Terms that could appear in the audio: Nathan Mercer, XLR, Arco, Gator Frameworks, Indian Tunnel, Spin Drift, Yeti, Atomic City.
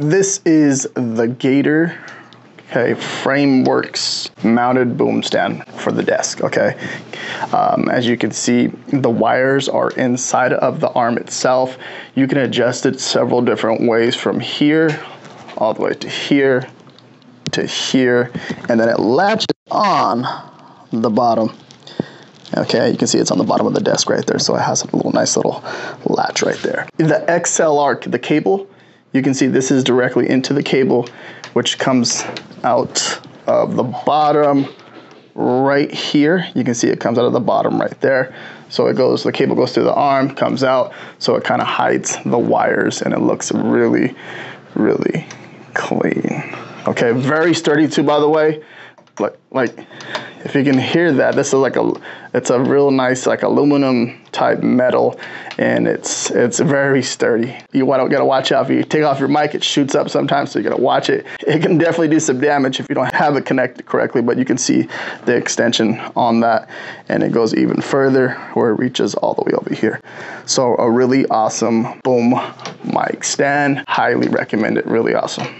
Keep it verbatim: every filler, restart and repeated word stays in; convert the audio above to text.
This is the Gator okay, Frameworks mounted boom stand for the desk, okay? Um, as you can see, the wires are inside of the arm itself. You can adjust it several different ways from here, all the way to here, to here, and then it latches on the bottom. Okay, you can see it's on the bottom of the desk right there, so it has a little nice little latch right there. The X L R, the cable, you can see this is directly into the cable, which comes out of the bottom right here. You can see it comes out of the bottom right there. So it goes, the cable goes through the arm, comes out, so it kind of hides the wires and it looks really, really clean. Okay, very sturdy too, by the way. Like, like if you can hear that, this is like a, it's a real nice like aluminum type metal, and it's it's very sturdy. You gotta watch out. If you take off your mic, it shoots up sometimes, so you gotta watch it. It can definitely do some damage if you don't have it connected correctly, but you can see the extension on that, and it goes even further where it reaches all the way over here. So a really awesome boom mic stand. Highly recommend it, really awesome.